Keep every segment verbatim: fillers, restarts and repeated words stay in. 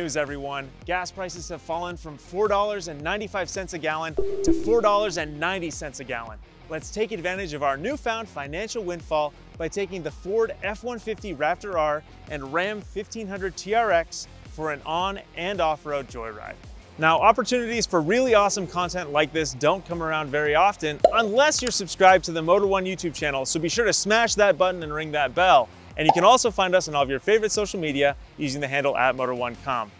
news, everyone. Gas prices have fallen from four dollars and ninety-five cents a gallon to four dollars and ninety cents a gallon. Let's take advantage of our newfound financial windfall by taking the Ford F one fifty Raptor R and Ram fifteen hundred T R X for an on and off-road joyride. Now, opportunities for really awesome content like this don't come around very often unless you're subscribed to the Motor one YouTube channel, so be sure to smash that button and ring that bell. And you can also find us on all of your favorite social media using the handle at Motor one com.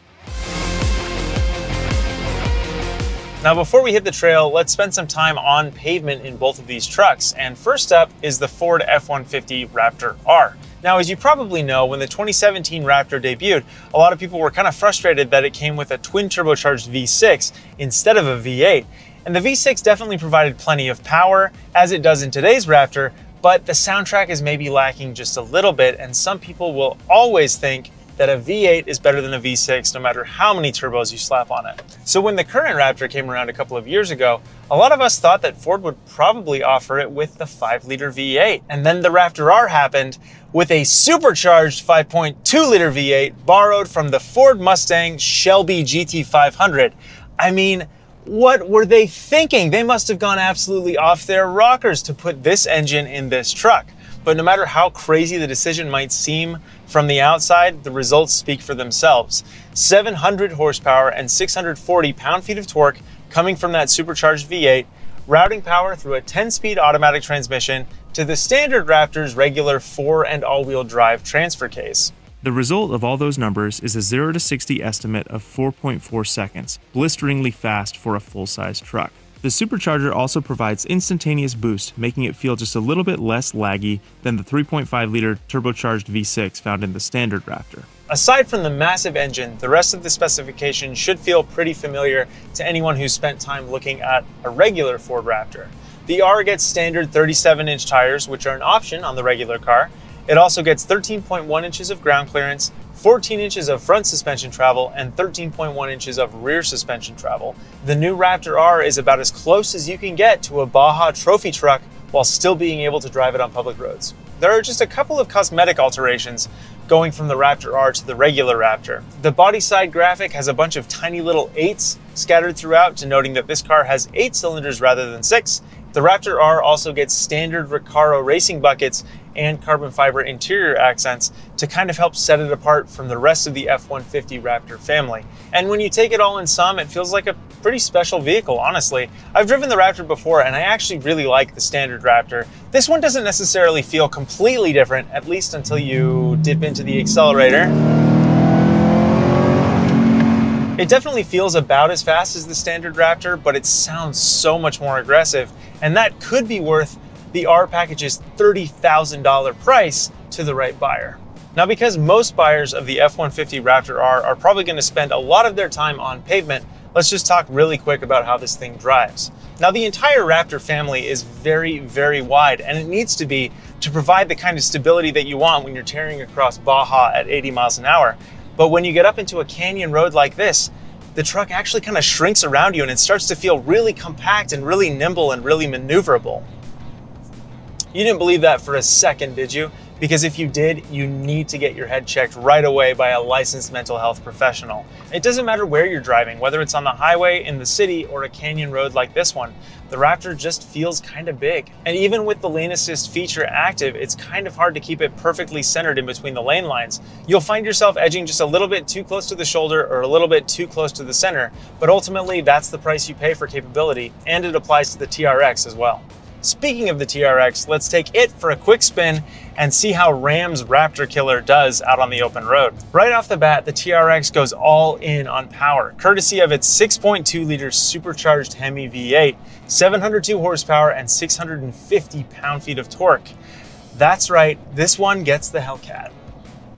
Now, before we hit the trail, let's spend some time on pavement in both of these trucks. And first up is the Ford F one fifty Raptor R. Now, as you probably know, when the twenty seventeen Raptor debuted, a lot of people were kind of frustrated that it came with a twin turbocharged V six instead of a V eight. And the V six definitely provided plenty of power, as it does in today's Raptor, but the soundtrack is maybe lacking just a little bit, and some people will always think that a V eight is better than a V six no matter how many turbos you slap on it. So when the current Raptor came around a couple of years ago, a lot of us thought that Ford would probably offer it with the five liter V eight. And then the Raptor R happened with a supercharged five point two liter V eight borrowed from the Ford Mustang Shelby G T five hundred. I mean, what were they thinking? They must have gone absolutely off their rockers to put this engine in this truck. But no matter how crazy the decision might seem from the outside, the results speak for themselves. seven hundred horsepower and six hundred forty pound-feet of torque coming from that supercharged V eight, routing power through a ten-speed automatic transmission to the standard Raptor's regular four and all-wheel drive transfer case. The result of all those numbers is a zero to sixty estimate of four point four seconds, blisteringly fast for a full-size truck. The supercharger also provides instantaneous boost, making it feel just a little bit less laggy than the three point five liter turbocharged V six found in the standard Raptor. Aside from the massive engine, the rest of the specification should feel pretty familiar to anyone who's spent time looking at a regular Ford Raptor. The R gets standard thirty-seven inch tires, which are an option on the regular car. It also gets thirteen point one inches of ground clearance, fourteen inches of front suspension travel, and thirteen point one inches of rear suspension travel. The new Raptor R is about as close as you can get to a Baja trophy truck while still being able to drive it on public roads. There are just a couple of cosmetic alterations going from the Raptor R to the regular Raptor. The body side graphic has a bunch of tiny little eights scattered throughout, denoting that this car has eight cylinders rather than six. The Raptor R also gets standard Recaro racing buckets and carbon fiber interior accents to kind of help set it apart from the rest of the F one fifty Raptor family. And when you take it all in sum, it feels like a pretty special vehicle, honestly. I've driven the Raptor before and I actually really like the standard Raptor. This one doesn't necessarily feel completely different, at least until you dip into the accelerator. It definitely feels about as fast as the standard Raptor, but it sounds so much more aggressive, and that could be worth the R package's thirty thousand dollar price to the right buyer. Now, because most buyers of the F one fifty Raptor R are probably going to spend a lot of their time on pavement, let's just talk really quick about how this thing drives. Now, the entire Raptor family is very, very wide, and it needs to be to provide the kind of stability that you want when you're tearing across Baja at eighty miles an hour. But when you get up into a canyon road like this, the truck actually kind of shrinks around you and it starts to feel really compact and really nimble and really maneuverable. You didn't believe that for a second, did you? Because if you did, you need to get your head checked right away by a licensed mental health professional. It doesn't matter where you're driving, whether it's on the highway, in the city, or a canyon road like this one, the Raptor just feels kind of big. And even with the lane assist feature active, it's kind of hard to keep it perfectly centered in between the lane lines. You'll find yourself edging just a little bit too close to the shoulder or a little bit too close to the center, but ultimately that's the price you pay for capability, and it applies to the T R X as well. Speaking of the T R X, let's take it for a quick spin and see how Ram's Raptor Killer does out on the open road. Right off the bat, the T R X goes all in on power, courtesy of its six point two liter supercharged Hemi V eight, seven hundred two horsepower and six hundred fifty pound-feet of torque. That's right, this one gets the Hellcat.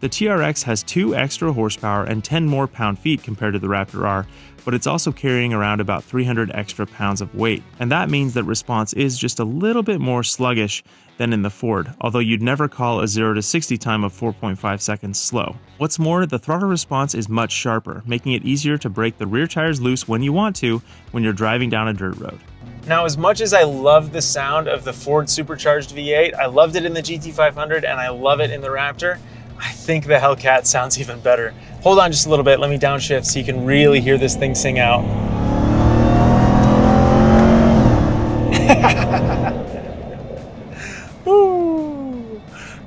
The T R X has two extra horsepower and ten more pound-feet compared to the Raptor R, but it's also carrying around about three hundred extra pounds of weight. And that means that response is just a little bit more sluggish than in the Ford, although you'd never call a zero to sixty time of four point five seconds slow. What's more, the throttle response is much sharper, making it easier to break the rear tires loose when you want to when you're driving down a dirt road. Now, as much as I love the sound of the Ford supercharged V eight, I loved it in the G T five hundred and I love it in the Raptor, I think the Hellcat sounds even better. Hold on just a little bit, let me downshift so you can really hear this thing sing out.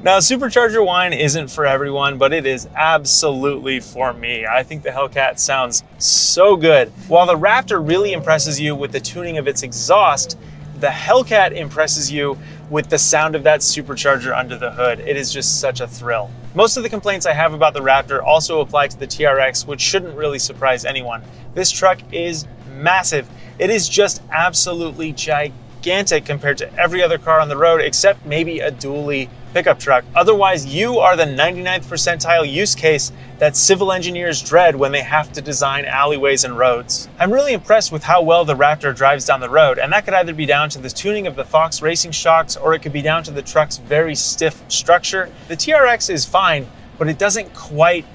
Now, supercharger whine isn't for everyone, but it is absolutely for me. I think the Hellcat sounds so good. While the Raptor really impresses you with the tuning of its exhaust, the Hellcat impresses you with the sound of that supercharger under the hood. It is just such a thrill. Most of the complaints I have about the Raptor also apply to the T R X, which shouldn't really surprise anyone. This truck is massive. It is just absolutely gigantic compared to every other car on the road, except maybe a dually pickup truck. Otherwise, you are the ninety-ninth percentile use case that civil engineers dread when they have to design alleyways and roads. I'm really impressed with how well the Raptor drives down the road, and that could either be down to the tuning of the Fox racing shocks, or it could be down to the truck's very stiff structure. The T R X is fine, but it doesn't quite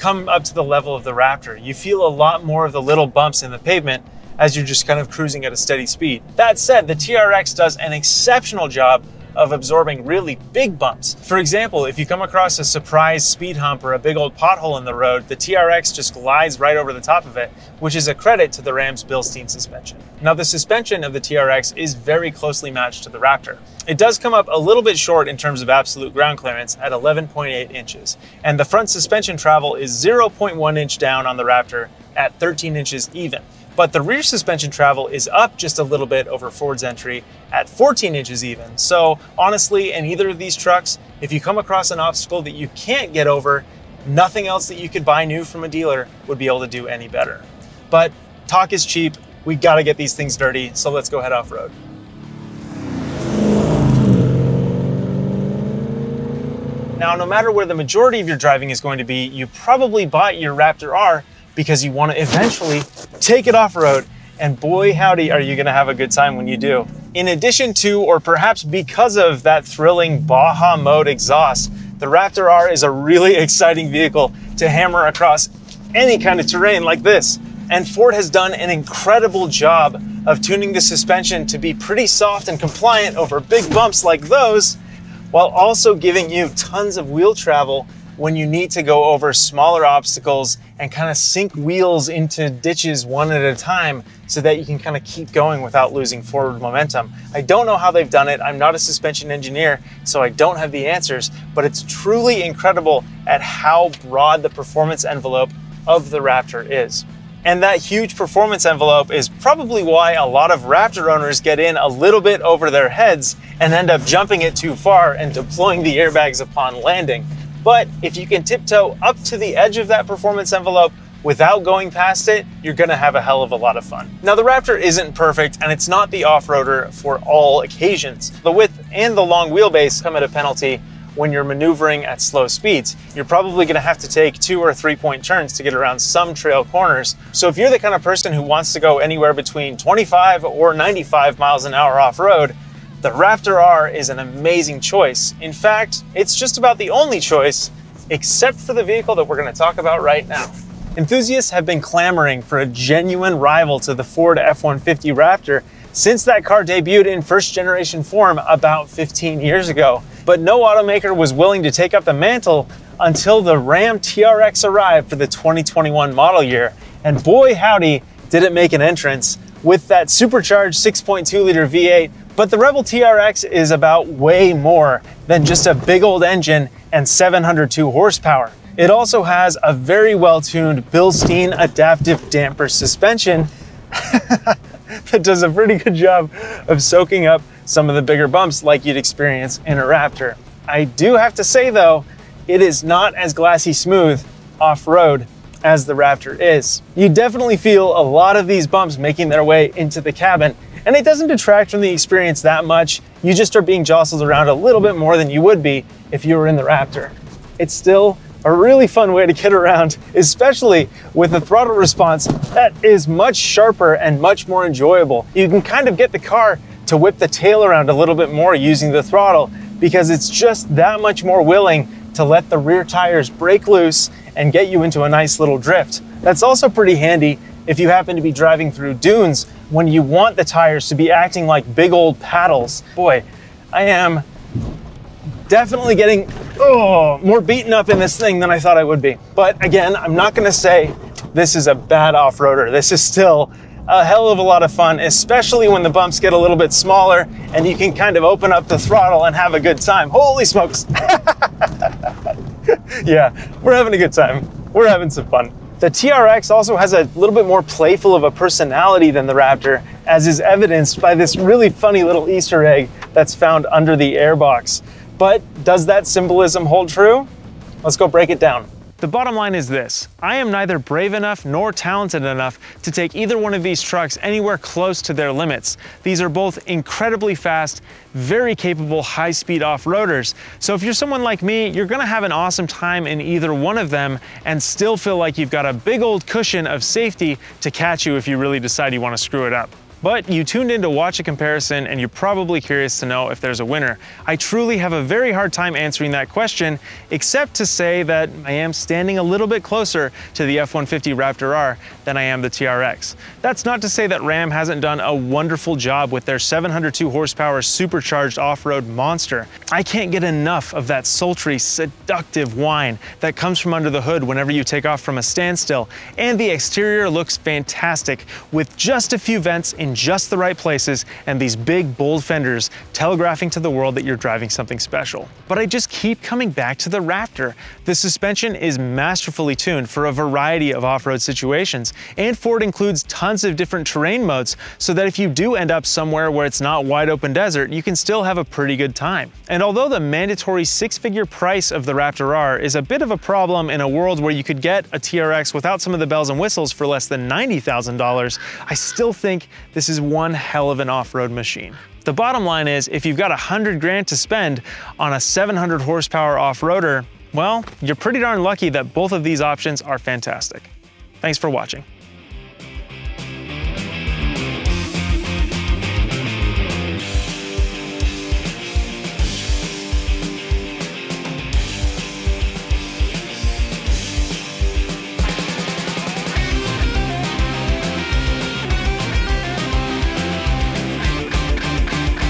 come up to the level of the Raptor. You feel a lot more of the little bumps in the pavement as you're just kind of cruising at a steady speed. That said, the T R X does an exceptional job of absorbing really big bumps. For example, if you come across a surprise speed hump or a big old pothole in the road, the T R X just glides right over the top of it, which is a credit to the Ram's Bilstein suspension. Now, the suspension of the T R X is very closely matched to the Raptor. It does come up a little bit short in terms of absolute ground clearance at eleven point eight inches, and the front suspension travel is zero point one inch down on the Raptor at thirteen inches even. But the rear suspension travel is up just a little bit over Ford's entry at fourteen inches even. So honestly, in either of these trucks, if you come across an obstacle that you can't get over, nothing else that you could buy new from a dealer would be able to do any better. But talk is cheap. We gotta get these things dirty. So let's go head off-road. Now, no matter where the majority of your driving is going to be, you probably bought your Raptor R because you want to eventually take it off-road, and boy howdy are you going to have a good time when you do. In addition to, or perhaps because of, that thrilling Baja mode exhaust, the Raptor R is a really exciting vehicle to hammer across any kind of terrain like this. And Ford has done an incredible job of tuning the suspension to be pretty soft and compliant over big bumps like those, while also giving you tons of wheel travel when you need to go over smaller obstacles and kind of sink wheels into ditches one at a time so that you can kind of keep going without losing forward momentum. I don't know how they've done it. I'm not a suspension engineer, so I don't have the answers, but it's truly incredible at how broad the performance envelope of the Raptor is. And that huge performance envelope is probably why a lot of Raptor owners get in a little bit over their heads and end up jumping it too far and deploying the airbags upon landing. But if you can tiptoe up to the edge of that performance envelope without going past it, you're gonna have a hell of a lot of fun. Now, the Raptor isn't perfect, and it's not the off-roader for all occasions. The width and the long wheelbase come at a penalty when you're maneuvering at slow speeds. You're probably gonna have to take two or three point turns to get around some trail corners. So if you're the kind of person who wants to go anywhere between twenty-five or ninety-five miles an hour off-road, the Raptor R is an amazing choice. In fact, it's just about the only choice, except for the vehicle that we're going to talk about right now. Enthusiasts have been clamoring for a genuine rival to the Ford F one fifty Raptor since that car debuted in first generation form about fifteen years ago. But no automaker was willing to take up the mantle until the Ram T R X arrived for the twenty twenty-one model year. And boy howdy, did it make an entrance with that supercharged six point two liter V eight. But the Rebel T R X is about way more than just a big old engine and seven hundred two horsepower. It also has a very well-tuned Bilstein adaptive damper suspension that does a pretty good job of soaking up some of the bigger bumps like you'd experience in a Raptor. I do have to say though, it is not as glassy smooth off-road as the Raptor is. You definitely feel a lot of these bumps making their way into the cabin, and it doesn't detract from the experience that much. You just are being jostled around a little bit more than you would be if you were in the Raptor. It's still a really fun way to get around, especially with a throttle response that is much sharper and much more enjoyable. You can kind of get the car to whip the tail around a little bit more using the throttle because it's just that much more willing to let the rear tires break loose and get you into a nice little drift. That's also pretty handy if you happen to be driving through dunes when you want the tires to be acting like big old paddles. Boy, I am definitely getting oh, more beaten up in this thing than I thought I would be. But again, I'm not gonna say this is a bad off-roader. This is still a hell of a lot of fun, especially when the bumps get a little bit smaller and you can kind of open up the throttle and have a good time. Holy smokes. Yeah, we're having a good time. We're having some fun. The T R X also has a little bit more playful of a personality than the Raptor, as is evidenced by this really funny little Easter egg that's found under the airbox. But does that symbolism hold true? Let's go break it down. The bottom line is this: I am neither brave enough nor talented enough to take either one of these trucks anywhere close to their limits. These are both incredibly fast, very capable high-speed off-roaders. So if you're someone like me, you're gonna have an awesome time in either one of them and still feel like you've got a big old cushion of safety to catch you if you really decide you wanna screw it up. But you tuned in to watch a comparison and you're probably curious to know if there's a winner. I truly have a very hard time answering that question, except to say that I am standing a little bit closer to the F one fifty Raptor R than I am the T R X. That's not to say that Ram hasn't done a wonderful job with their seven hundred two horsepower supercharged off-road monster. I can't get enough of that sultry, seductive whine that comes from under the hood whenever you take off from a standstill, and the exterior looks fantastic with just a few vents in in just the right places and these big, bold fenders telegraphing to the world that you're driving something special. But I just keep coming back to the Raptor. The suspension is masterfully tuned for a variety of off-road situations, and Ford includes tons of different terrain modes so that if you do end up somewhere where it's not wide open desert, you can still have a pretty good time. And although the mandatory six-figure price of the Raptor R is a bit of a problem in a world where you could get a T R X without some of the bells and whistles for less than ninety thousand dollars, I still think this is one hell of an off-road machine. The bottom line is, if you've got a hundred grand to spend on a seven hundred horsepower off-roader, well, you're pretty darn lucky that both of these options are fantastic. Thanks for watching.